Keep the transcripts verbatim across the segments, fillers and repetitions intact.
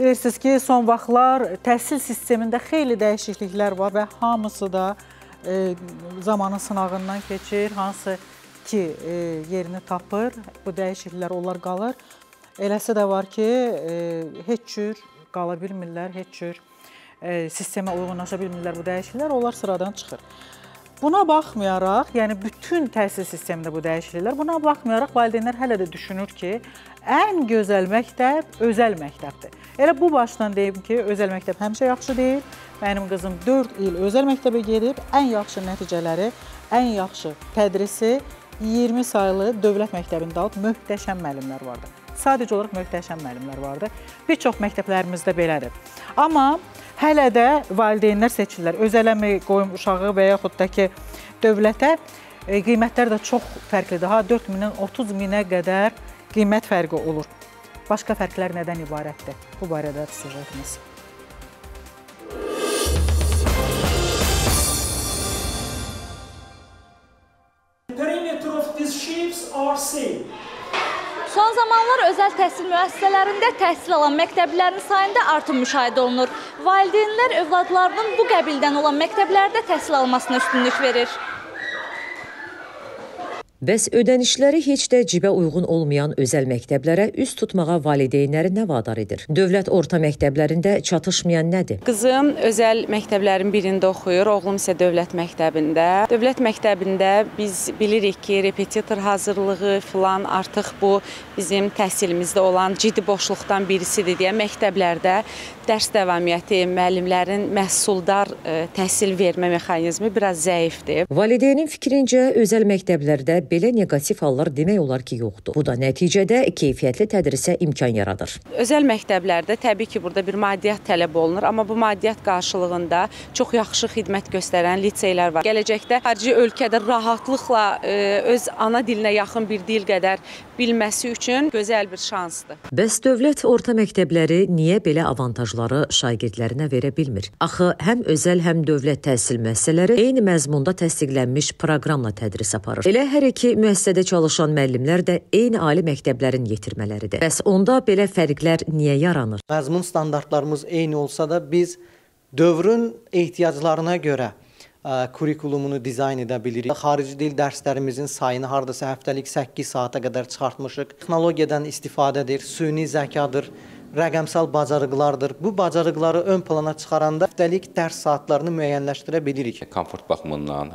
Bilirsiniz ki, son vaxtlar təhsil sistemində xeyli dəyişikliklər var və hamısı da e, zamanın sınağından keçir, hansı ki e, yerini tapır, bu dəyişikliklər onlar qalır. Eləsi də var ki, e, heç cür qala bilmirlər, heç cür e, sistemə uyğunlaşa bilmirlər bu dəyişikliklər, onlar sıradan çıxır. Buna baxmayaraq, yəni bütün təhsil sistemində bu dəyişikliklər, buna baxmayaraq valideynlər hələ də düşünür ki, ən gözəl məktəb özəl məktəbdir. Elə bu başdan deyim ki, özəl məktəb həmişə yaxşı deyil. Mənim qızım dörd il özəl məktəbə gedib, ən yaxşı nəticələri, ən yaxşı tədrisi iyirmi saylı dövlət məktəbində alıb, möhtəşəm müəllimlər vardı. Sadəcə olaraq möhtəşəm müəllimlər vardı. Bir çox məktəblərimizdə belədir. Amma hələ də valideynlər seçirlər. Özələmi qoyum uşağı və yaxud da ki, dövlətə qiymətlər də çox fərqlidir. Ha, dörd mindən otuz minə qədər qiymət fərqi olur. Başqa fərqlər nədən ibarətdir? Bu barədə sujetimiz. Son zamanlar özəl təhsil müəssisələrində təhsil alan məktəblərin sayında artım müşahidə olunur. Valideynlər övladlarının bu qəbildən olan məktəblərdə təhsil almasına üstünlük verir. Bəs ödənişləri heç də cibə uyğun olmayan özəl məktəblərə üst tutmağa valideynləri nə vadar edir? Dövlət orta məktəblərində çatışmayan nədir? Qızım özəl məktəblərin birində oxuyur, oğlum isə dövlət məktəbində. Dövlət məktəbində biz bilirik ki, repetitor hazırlığı filan artıq bu bizim təhsilimizdə olan ciddi boşluqdan birisidir deyə məktəblərdə dərs davamiyyəti, müəllimlərin məhsuldar təhsil vermə mexanizmi biraz zəifdir. Valideynin fikrincə, özəl məktəblərdə belə negativ hallar demək olar ki, yoxdur. Bu da nəticədə keyfiyyətli tədrisə imkan yaradır. Özəl məktəblərdə təbii ki, burada bir maddiyyat tələb olunur, amma bu maddiyyat qarşılığında çox yaxşı xidmət göstərən liseylər var. Gələcəkdə xarici ölkədə rahatlıqla öz ana dilinə yaxın bir dil qədər bilməsi üçün gözəl bir şansdır. Bəs dövlət orta məktəbləri niyə belə avantajlı şagirdlərinə verə bilmir? Axı, həm özəl, həm dövlət təhsil müəssisələri eyni məzmunda təsdiqlənmiş proqramla tədris aparır. Elə hər iki müəssisədə çalışan müəllimlər də eyni ali məktəblərin yetirmələridir. Bəs onda belə fərqlər niyə yaranır? Məzmun standartlarımız eyni olsa da biz dövrün ehtiyaclarına görə kurikulumunu dizayn edə bilirik. Xarici dil dərslərimizin sayını hardasa həftəlik səkkiz saata qədər çıxartmışıq. Texnologiyadan istifadədir, süni zəkadır, rəqəmsal bacarıqlardır. Bu bacarıqları ön plana çıxaranda həftəlik dərs saatlarını müəyyənləşdirə bilirik. Komfort baxımından,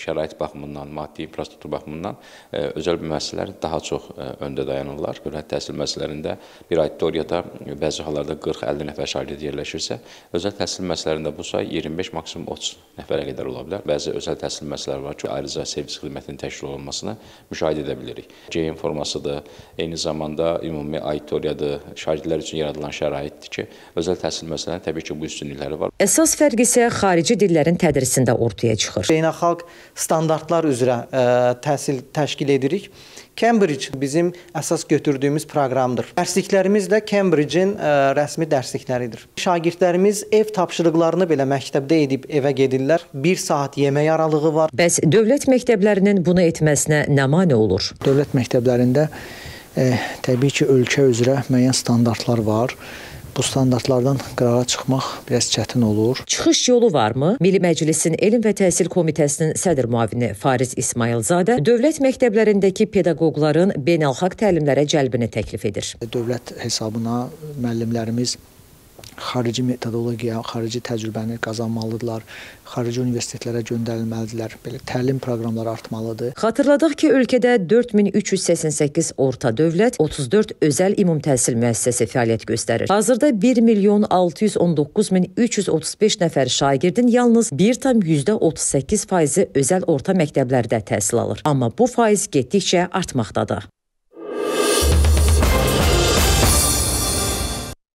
şərait baxımından, maddi infrastruktur baxımından özəl müəssisələr daha çox öndə dayanırlar. Dövlət təhsil müəssisələrində bir auditoriyada bəzi hallarda qırx əlli nəfər şagird yerləşirsə, özəl təhsil müəssisələrində bu say iyirmi beş maksimum otuz nəfərə qədər ola bilər. Bəzi özəl təhsil müəssisələri var ki, ayrıca servis xidmətinin təşkil olunmasını müşahidə edə bilirik. Geyim formasıdır, eyni zamanda ümumi auditoriyadır, şagirdlər üçün yaradılan şəraitdir ki, özəl təhsil müəssisələrinin təbii ki, bu üstünlükləri var. Əsas fərq isə xarici dillərin tədrisində ortaya çıxır. Beynəlxalq standartlar üzrə ə, təhsil təşkil edirik. Cambridge bizim əsas götürdüyümüz proqramdır. Dərsliklərimiz də Cambridge-in rəsmi dərslikləridir. Şagirdlərimiz ev tapşırıqlarını belə məktəbdə edib evə gedirlər. Bir saat yemək aralığı var. Bəs dövlət məktəblərinin bunu etməsinə nə mane olur? Dövlət məktəblərində E, təbii ki, ölkə üzrə müəyyən standartlar var. Bu standartlardan qırağa çıxmaq biraz çətin olur. Çıxış yolu varmı? Milli Məclisin Elm və Təhsil Komitəsinin sədr müavini Fariz İsmayılzadə dövlət məktəblərindəki pedaqoqların beynəlxalq təlimlərə cəlbini təklif edir. Dövlət hesabına müəllimlərimiz xarici metodologiya, xarici təcrübəni qazanmalıdırlar, xarici universitetlərə göndərilməlidirlər, belə təlim proqramları artmalıdır. Xatırladıq ki, ölkədə dörd min üç yüz səksən səkkiz orta dövlət, otuz dörd özəl ümum təhsil müəssisəsi fəaliyyət göstərir. Hazırda bir milyon altı yüz on doqquz min üç yüz otuz beş nəfər şagirdin yalnız bir tam yüzdə otuz səkkiz faizi özəl orta məktəblərdə təhsil alır. Amma bu faiz getdikcə artmaqdadır.